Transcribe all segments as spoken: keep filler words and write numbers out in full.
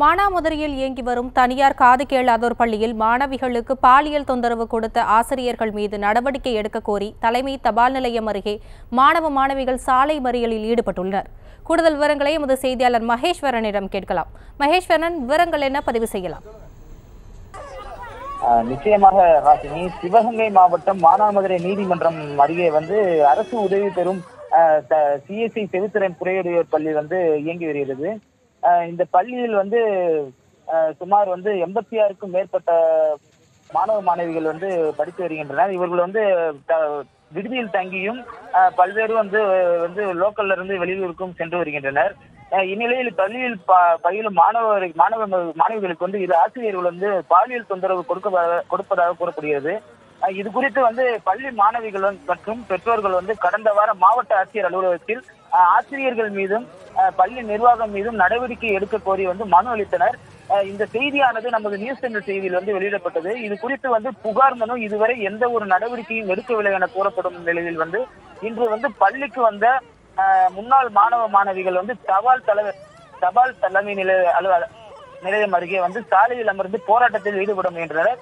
மானாமதுரையில் இயங்கி வரும் தனியார் காது கேளாதோர் பள்ளியில் மாணவிகளுக்கு பாலியல் தொந்தரவு கொடுத்த ஆசிரியர்கள் மீது நடவடிக்கை எடுக்க கோரி தலைமை தபால் நிலையம் அருகே மாணவ மாணவிகள் சாலை மறியலில் ஈடுபட்டுள்ளனர். கூடுதல் விவரங்களை எமது செய்தியாளர் மகேஸ்வரனிடம் கேட்கலாம். மகேஸ்வரன், விவரங்கள் என்ன, பதிவு செய்யலாம். நிச்சயமாக ராசினி, சிவகங்கை மாவட்டம் மானாமதுரை நீதிமன்றம் அருகே வந்து அரசு உதவி பெறும் சிஎஸ்சி செவித்திறன் குறையுடையோர் பள்ளி வந்து இயங்கி வருகிறது. இந்த பள்ளியில் வந்து சுமார் வந்து எண்பத்தி ஆறுக்கும் மேற்பட்ட மாணவ மாணவிகள் வந்து படித்து வருகின்றனர். இவர்கள் வந்து விடுதியில் தங்கியும் பல்வேறு வந்து வந்து லோக்கல்ல இருந்து வெளியூருக்கும் சென்று வருகின்றனர். இந்நிலையில் பள்ளியில் ப பயிலும் மாணவர் மாணவ மாணவிகளுக்கு வந்து இரு ஆசிரியர்கள் வந்து பாலியல் தொந்தரவு கொடுக்க கொடுப்பதாக கூறப்படுகிறது. இது குறித்து வந்து பள்ளி மாணவிகள் மற்றும் பெற்றோர்கள் வந்து கடந்த வாரம் மாவட்ட ஆட்சியர் அலுவலகத்தில் ஆசிரியர்கள் மீதும் பள்ளி நிர்வாகம் மீதும் நடவடிக்கை எடுக்க கோரி வந்து மனு அளித்தனர். இந்த செய்தியானது நமது நியூஸ் தமிழ் செய்தியில் வந்து வெளியிடப்பட்டது. இது குறித்து வந்து புகார் மனு இதுவரை எந்த ஒரு நடவடிக்கையும் எடுக்கவில்லை என கூறப்படும் நிலையில் வந்து இன்று வந்து பள்ளிக்கு வந்த முன்னாள் மாணவ மாணவிகள் வந்து தபால் தலை தபால் தலைமை நிலைய அலுவலக நிலையம் அருகே வந்து சாலையில் அமர்ந்து போராட்டத்தில் ஈடுபட முயன்றனர்.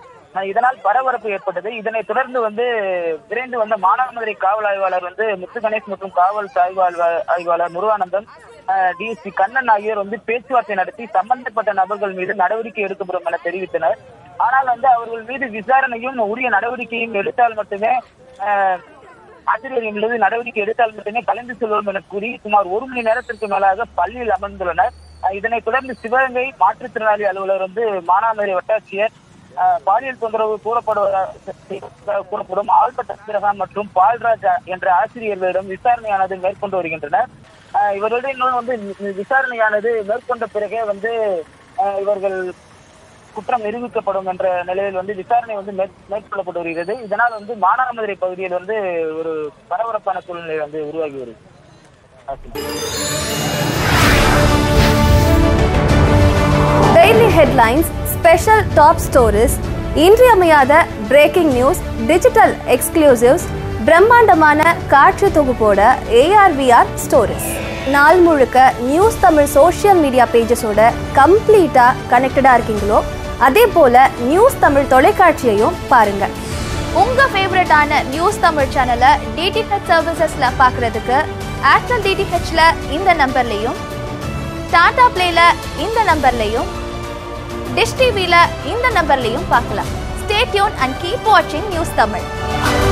இதனால் பரபரப்பு ஏற்பட்டது. இதனை தொடர்ந்து வந்து விரைந்து வந்த மானாமதுரை காவல் ஆய்வாளர் வந்து முத்து கணேஷ் மற்றும் காவல் ஆய்வாள் ஆய்வாளர் முருகானந்தம், டிஎஸ்பி கண்ணன் ஆகியோர் வந்து பேச்சுவார்த்தை நடத்தி சம்பந்தப்பட்ட நபர்கள் மீது நடவடிக்கை எடுக்கப்படும் என தெரிவித்தனர். ஆனால் வந்து அவர்கள் மீது விசாரணையும் உரிய நடவடிக்கையும் எடுத்தால் மட்டுமே ஆசிரியர்கள் மீது நடவடிக்கை எடுத்தால் மட்டுமே கலந்து செல்வோம் என கூறி சுமார் ஒரு மணி நேரத்திற்கு மேலாக பள்ளியில் அமர்ந்துள்ளனர். இதனை தொடர்ந்து சிவகங்கை மாற்றுத்திறனாளி அலுவலர் வந்து மானாமதுரை வட்டாட்சியர் பாலியல் தொந்தரவு கூறப்படுவதாக கூறப்படும் ஆல்பட்ரகான் மற்றும் பால்ராஜ் என்ற ஆசிரியர்களிடம் விசாரணையானது மேற்கொண்டு வருகின்றனர். இவர்களுடைய இன்னும் வந்து விசாரணையானது மேற்கொண்ட பிறகே வந்து இவர்கள் குற்றம் நிரூபிக்கப்படும் என்ற நிலையில் வந்து விசாரணை வந்து மேற்கொள்ளப்பட்டு வருகிறது. இதனால் வந்து மானாமதுரை பகுதியில் வந்து ஒரு பரபரப்பான சூழ்நிலை வந்து உருவாகி வருகிறது. Special top stories, இன்றியமையாத breaking news, digital exclusives, பிரம்மாண்டமான காற்று தொகுப்போட ஏஆர்விஆர் ஸ்டோரிஸ். நாள் முழுக்க நியூஸ் தமிழ் சோஷியல் மீடியா பேஜஸோட கம்ப்ளீட்டாக கனெக்டடாக இருக்கீங்களோ அதே போல் நியூஸ் தமிழ் தொலைக்காட்சியையும் பாருங்கள். உங்கள் ஃபேவரட்டான நியூஸ் தமிழ் சேனலை டிடிஹெச் சர்வீசஸில் பார்க்குறதுக்கு ஏர்டெல் டிடிஹெச்சில் இந்த நம்பர்லேயும், டாடா பிளேயில் இந்த நம்பர்லேயும், டிஷ் டிவியில் இந்த நம்பர்லையும் பார்க்கலாம். Stay tuned and keep watching News Tamil.